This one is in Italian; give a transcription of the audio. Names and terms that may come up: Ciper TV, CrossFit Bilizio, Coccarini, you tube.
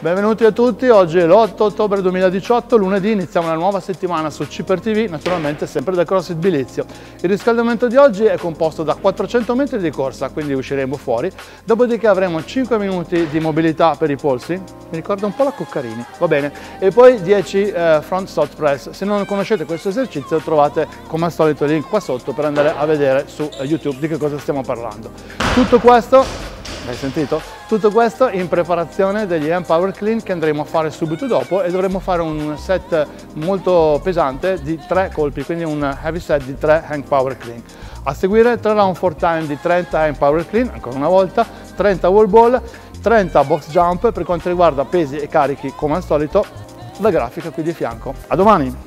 Benvenuti a tutti, oggi è l'8 ottobre 2018, lunedì, iniziamo una nuova settimana su Ciper TV, naturalmente sempre da CrossFit Bilizio. Il riscaldamento di oggi è composto da 400 metri di corsa, quindi usciremo fuori, dopodiché avremo 5 minuti di mobilità per i polsi, mi ricorda un po' la Coccarini, va bene, e poi 10 front squat press. Se non conoscete questo esercizio trovate come al solito il link qua sotto per andare a vedere su YouTube di che cosa stiamo parlando. Tutto questo... Hai sentito? Tutto questo in preparazione degli hand power clean che andremo a fare subito dopo e dovremo fare un set molto pesante di 3 colpi, quindi un heavy set di 3 hand power clean. A seguire 3 round for time di 30 hand power clean, ancora una volta, 30 wall ball, 30 box jump. Per quanto riguarda pesi e carichi, come al solito, la grafica qui di fianco. A domani!